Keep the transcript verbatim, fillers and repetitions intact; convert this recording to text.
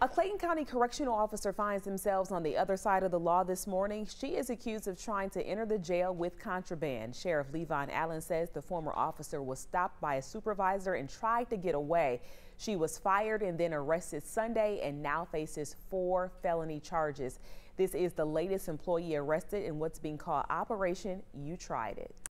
A Clayton County correctional officer finds themselves on the other side of the law this morning. She is accused of trying to enter the jail with contraband. Sheriff Levon Allen says the former officer was stopped by a supervisor and tried to get away. She was fired and then arrested Sunday and now faces four felony charges. This is the latest employee arrested in what's being called Operation You Tried It.